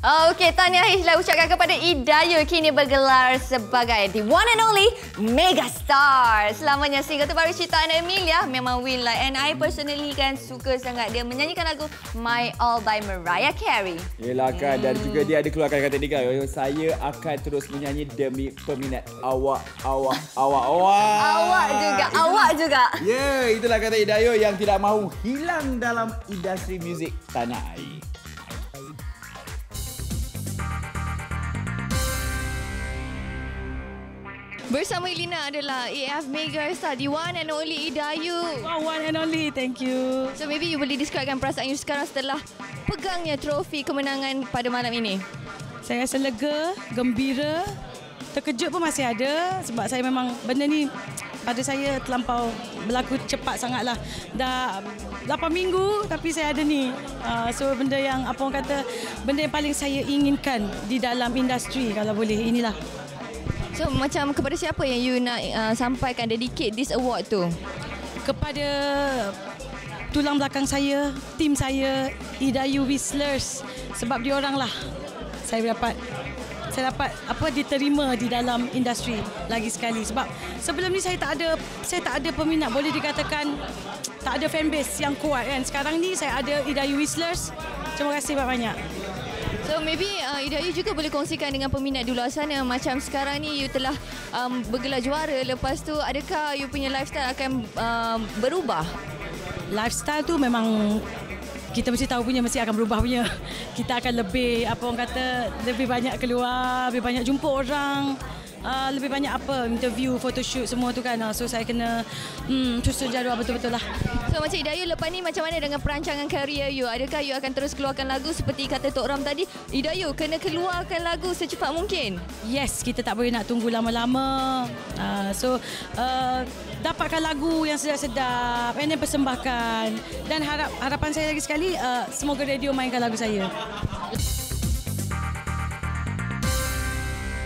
Okey, tahniah Hijlah ucapkan kepada Idayu kini bergelar sebagai the one and only Mega Star. Selamanya single terbaru ciptaan Amylea, memang win lah. And I personally kan suka sangat dia menyanyikan lagu My All by Mariah Carey. Yelah kan, dan juga dia ada keluarkan kata dia kan, saya akan terus menyanyi demi peminat awak juga. Ya, itulah kata Idayu yang tidak mahu hilang dalam industri muzik tanah air. Bersama Elina adalah AAF Mega Star, the one and only Idayu. Wow, one and only, thank you. So maybe you boleh describekan perasaan you sekarang setelah pegangnya trofi kemenangan pada malam ini. Saya rasa lega, gembira, terkejut pun masih ada sebab saya memang benda ni pada saya terlampau berlaku cepat sangatlah. Dah 8 minggu tapi saya ada ni. So benda yang apa orang kata, benda yang paling saya inginkan di dalam industri kalau boleh inilah. So macam kepada siapa yang you nak sampaikan, dedicate this award tu? Kepada tulang belakang saya, tim saya, Idayu Whistlers, sebab dioranglah saya dapat apa diterima di dalam industri lagi sekali. Sebab sebelum ni saya tak ada peminat, boleh dikatakan tak ada fan base yang kuat kan. Sekarang ni saya ada Idayu Whistlers. Terima kasih banyak-banyak. So maybe Idayu juga boleh kongsikan dengan peminat di luar sana, macam sekarang ni you telah bergelar juara, lepas tu adakah you punya lifestyle akan berubah? Lifestyle tu memang kita mesti tahu punya, mesti akan berubah punya. Kita akan lebih apa orang kata, lebih banyak keluar, lebih banyak jumpa orang. Lebih banyak apa, interview, photoshoot semua tu kan. So saya kena susun jadual betul-betul lah. So macam Idayu lepas ni macam mana dengan perancangan career you? Adakah you akan terus keluarkan lagu seperti kata Tok Ram tadi, Idayu kena keluarkan lagu secepat mungkin? Yes, kita tak boleh nak tunggu lama-lama. So dapatkan lagu yang sedap-sedap and then persembahkan. Dan harapan saya lagi sekali, semoga radio mainkan lagu saya.